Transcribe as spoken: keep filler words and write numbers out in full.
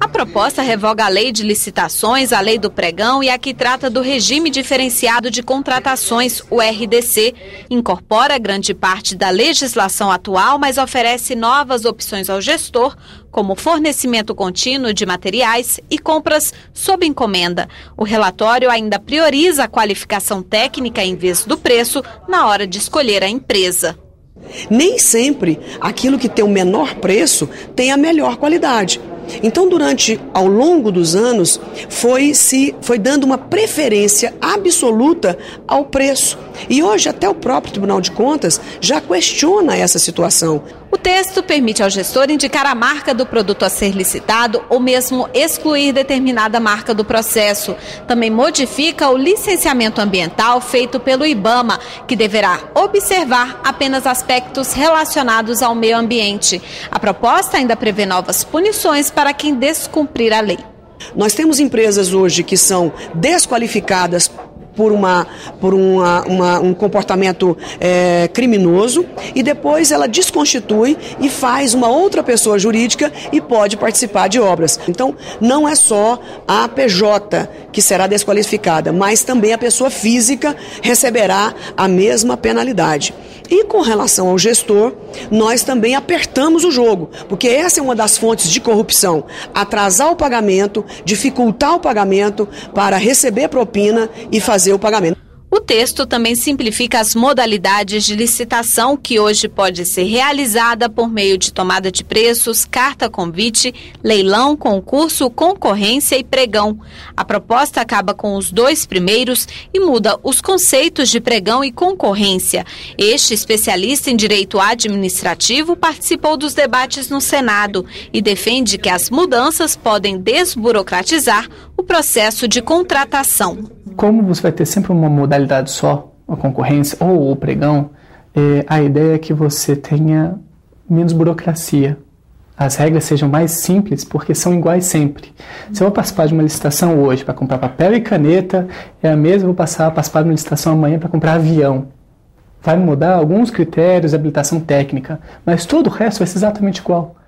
A proposta revoga a Lei de Licitações, a Lei do Pregão e a que trata do Regime Diferenciado de Contratações, o R D C. Incorpora grande parte da legislação atual, mas oferece novas opções ao gestor, como fornecimento contínuo de materiais e compras sob encomenda. O relatório ainda prioriza a qualificação técnica em vez do preço na hora de escolher a empresa. Nem sempre aquilo que tem o menor preço tem a melhor qualidade. Então, durante, ao longo dos anos, foi se foi dando uma preferência absoluta ao preço. E hoje até o próprio Tribunal de Contas já questiona essa situação. O texto permite ao gestor indicar a marca do produto a ser licitado ou mesmo excluir determinada marca do processo. Também modifica o licenciamento ambiental feito pelo Ibama, que deverá observar apenas aspectos relacionados ao meio ambiente. A proposta ainda prevê novas punições para quem descumprir a lei. Nós temos empresas hoje que são desqualificadas por, uma, por uma, uma, um comportamento é, criminoso, e depois ela desconstitui e faz uma outra pessoa jurídica e pode participar de obras. Então, não é só a P J que será desqualificada, mas também a pessoa física receberá a mesma penalidade. E com relação ao gestor, nós também apertamos o jogo, porque essa é uma das fontes de corrupção: atrasar o pagamento, dificultar o pagamento para receber propina e fazer o pagamento. O texto também simplifica as modalidades de licitação, que hoje pode ser realizada por meio de tomada de preços, carta-convite, leilão, concurso, concorrência e pregão. A proposta acaba com os dois primeiros e muda os conceitos de pregão e concorrência. Este especialista em direito administrativo participou dos debates no Senado e defende que as mudanças podem desburocratizar o processo de contratação. Como você vai ter sempre uma modalidade só, a concorrência ou o pregão, é, a ideia é que você tenha menos burocracia. As regras sejam mais simples, porque são iguais sempre. Se eu vou participar de uma licitação hoje para comprar papel e caneta, é a mesma que eu vou passar a participar de uma licitação amanhã para comprar avião. Vai mudar alguns critérios de habilitação técnica, mas todo o resto vai ser exatamente igual.